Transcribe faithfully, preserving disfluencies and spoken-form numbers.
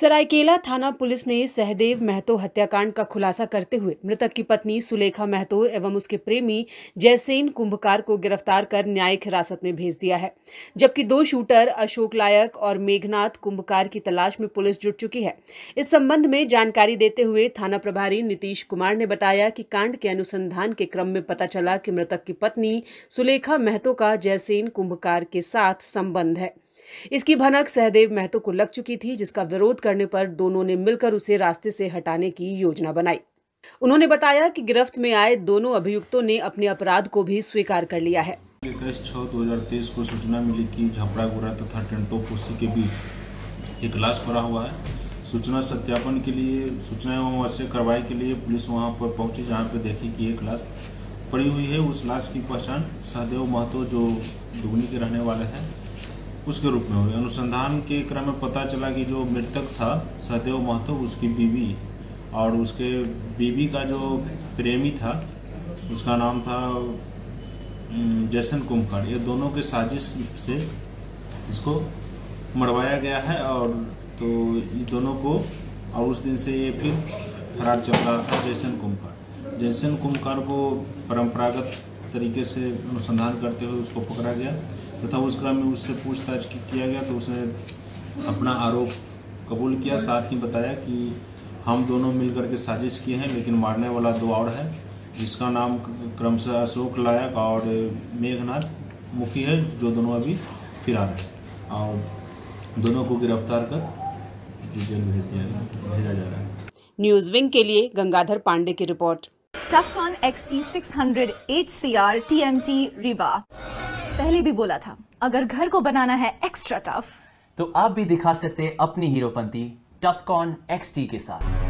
सरायकेला थाना पुलिस ने सहदेव महतो हत्याकांड का खुलासा करते हुए मृतक की पत्नी सुलेखा महतो एवं उसके प्रेमी जयसेन कुंभकार को गिरफ्तार कर न्यायिक हिरासत में भेज दिया है, जबकि दो शूटर अशोक लायक और मेघनाथ कुंभकार की तलाश में पुलिस जुट चुकी है। इस संबंध में जानकारी देते हुए थाना प्रभारी नीतीश कुमार ने बताया कि कांड के अनुसंधान के क्रम में पता चला कि मृतक की पत्नी सुलेखा महतो का जयसेन कुंभकार के साथ संबंध है। इसकी भनक सहदेव महतो को लग चुकी थी, जिसका विरोध करने पर दोनों ने मिलकर उसे रास्ते से हटाने की योजना बनाई। उन्होंने बताया कि गिरफ्त में आए दोनों अभियुक्तों ने अपने अपराध को भी स्वीकार कर लिया है। इक्कीस छह दो हजार तेईस को सूचना मिली कि झपड़ागुरा तथा टेंटो कोसी के बीच एक लाश पड़ा हुआ है। सूचना सत्यापन के लिए सूचना एवं आवश्यक कार्रवाई के लिए पुलिस वहाँ पर पहुंची, जहाँ पर देखी कि एक लाश पड़ी हुई है। उस लाश की पहचान सहदेव महतो जो डुबनी के रहने वाले हैं उसके रूप में हुई। अनुसंधान के क्रम में पता चला कि जो मृतक था सहदेव महतो, उसकी बीवी और उसके बीवी का जो प्रेमी था उसका नाम था जयसेन कुंभकार। ये दोनों के साजिश से इसको मरवाया गया है और तो ये दोनों को, और उस दिन से ये फिर फरार चल रहा था जयसेन कुंभकार। जयसेन कुंभकार को परंपरागत तरीके से अनुसंधान करते हुए उसको पकड़ा गया तथा उस क्रम में उससे पूछताछ किया गया तो उसने अपना आरोप कबूल किया। साथ ही बताया कि हम दोनों मिलकर के साजिश किए हैं, लेकिन मारने वाला दो और है, जिसका नाम क्रमशः अशोक लायक और मेघनाथ मुखी है, जो दोनों अभी फिरार हैं और दोनों को गिरफ्तार कर जेल भेजा जा रहा है। न्यूज़ विंग के लिए गंगाधर पांडे की रिपोर्ट। Tuffcon XT six hundred HCR TMT rebar. पहले भी बोला था, अगर घर को बनाना है एक्स्ट्रा टफ तो आप भी दिखा सकते अपनी हीरोपंती टफकॉन एक्सटी के साथ।